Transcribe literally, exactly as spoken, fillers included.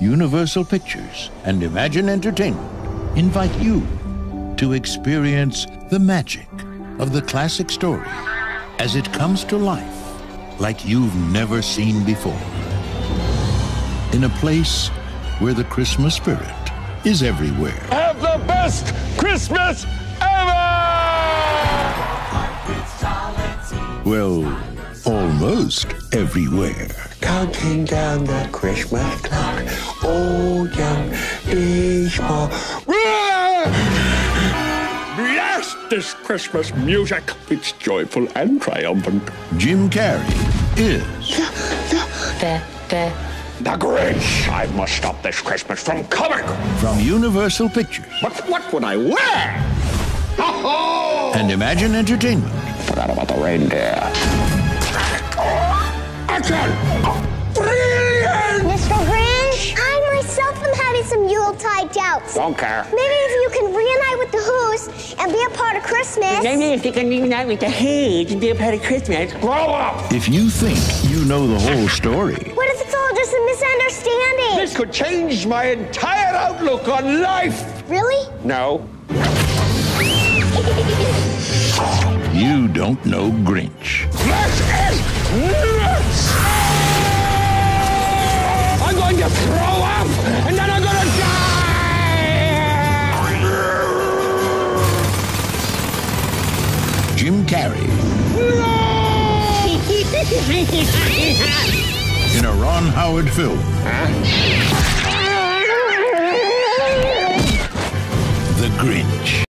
Universal Pictures and Imagine Entertainment invite you to experience the magic of the classic story as it comes to life like you've never seen before. In a place where the Christmas spirit is everywhere. Have the best Christmas ever! Well, almost everywhere. Counting down the Christmas clock, oh young people. Blast this Christmas music. It's joyful and triumphant. Jim Carrey is... The, the, the Grinch. I must stop this Christmas from coming. From Universal Pictures. But what would I wear? Ho-ho! And Imagine Entertainment. Forgot about the reindeer. Oh, brilliant! Mister Grinch, I myself am having some Yuletide doubts. Don't care. Maybe if you can reunite with the Who's and be a part of Christmas. Maybe if you can reunite with the Who's and be a part of Christmas. Grow up! If you think you know the whole story... What if it's all just a misunderstanding? This could change my entire outlook on life! Really? No. You don't know Grinch. This is... I'm going to throw up, and then I'm going to die! Jim Carrey. No! In a Ron Howard film. Huh? The Grinch.